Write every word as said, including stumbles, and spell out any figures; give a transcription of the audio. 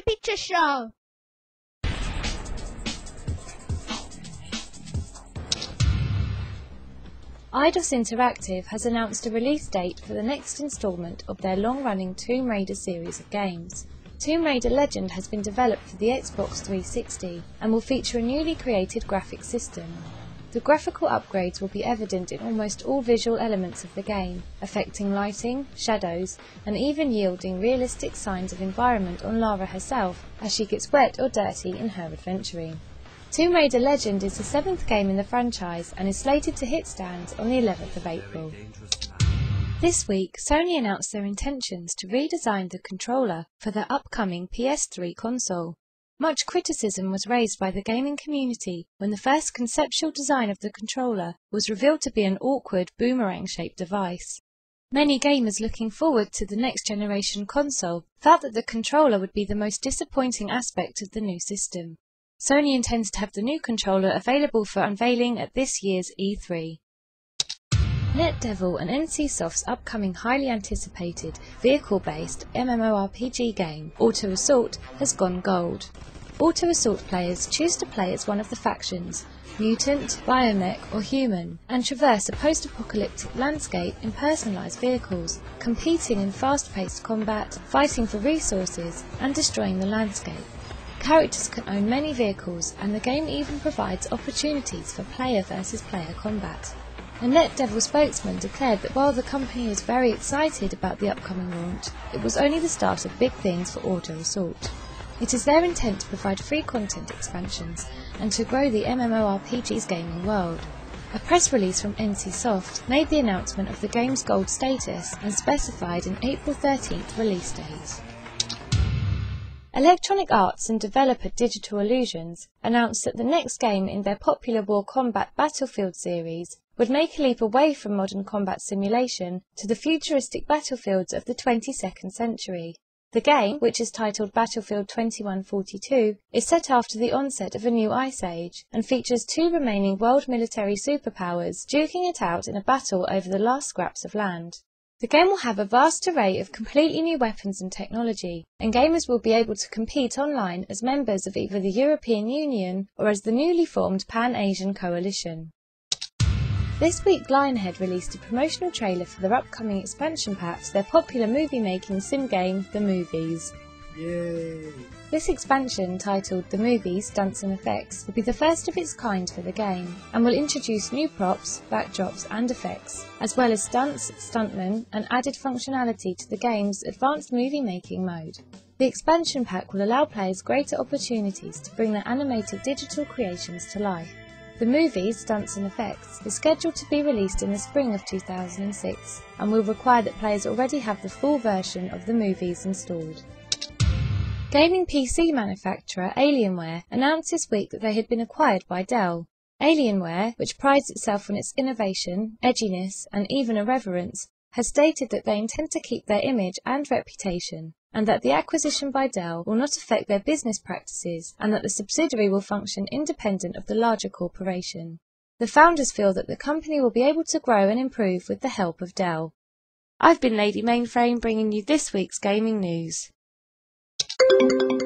Binary Picture Show. Eidos Interactive has announced a release date for the next instalment of their long-running Tomb Raider series of games. Tomb Raider Legend has been developed for the Xbox three sixty and will feature a newly created graphics system. The graphical upgrades will be evident in almost all visual elements of the game, affecting lighting, shadows, and even yielding realistic signs of environment on Lara herself as she gets wet or dirty in her adventuring. Tomb Raider Legend is the seventh game in the franchise and is slated to hit stands on the eleventh of April. This week, Sony announced their intentions to redesign the controller for their upcoming P S three console. Much criticism was raised by the gaming community when the first conceptual design of the controller was revealed to be an awkward boomerang-shaped device. Many gamers looking forward to the next-generation console felt that the controller would be the most disappointing aspect of the new system. Sony intends to have the new controller available for unveiling at this year's E three. NetDevil and NCSoft's upcoming highly anticipated vehicle-based M M O R P G game, Auto Assault, has gone gold. Auto Assault players choose to play as one of the factions, mutant, biomech or human, and traverse a post-apocalyptic landscape in personalised vehicles, competing in fast-paced combat, fighting for resources and destroying the landscape. Characters can own many vehicles, and the game even provides opportunities for player versus player combat. A NetDevil spokesman declared that while the company was very excited about the upcoming launch, it was only the start of big things for Auto Assault. It is their intent to provide free content expansions and to grow the M M O R P G's gaming world. A press release from NCSoft made the announcement of the game's gold status and specified an April thirteenth release date. Electronic Arts and developer Digital Illusions announced that the next game in their popular war combat Battlefield series would make a leap away from modern combat simulation to the futuristic battlefields of the twenty-second century. The game, which is titled Battlefield twenty-one forty-two, is set after the onset of a new ice age and features two remaining world military superpowers duking it out in a battle over the last scraps of land. The game will have a vast array of completely new weapons and technology, and gamers will be able to compete online as members of either the European Union or as the newly formed Pan-Asian Coalition. This week, Lionhead released a promotional trailer for their upcoming expansion pack to their popular movie-making sim game, The Movies. Yay. This expansion, titled The Movies: Stunts and Effects, will be the first of its kind for the game, and will introduce new props, backdrops and effects, as well as stunts, stuntmen and added functionality to the game's advanced movie-making mode. The expansion pack will allow players greater opportunities to bring their animated digital creations to life. The Movies: Stunts and Effects is scheduled to be released in the spring of two thousand six, and will require that players already have the full version of The Movies installed. Gaming P C manufacturer Alienware announced this week that they had been acquired by Dell. Alienware, which prides itself on its innovation, edginess, and even irreverence, has stated that they intend to keep their image and reputation, and that the acquisition by Dell will not affect their business practices, and that the subsidiary will function independent of the larger corporation. The founders feel that the company will be able to grow and improve with the help of Dell. I've been Lady Mainframe, bringing you this week's gaming news. Thank you.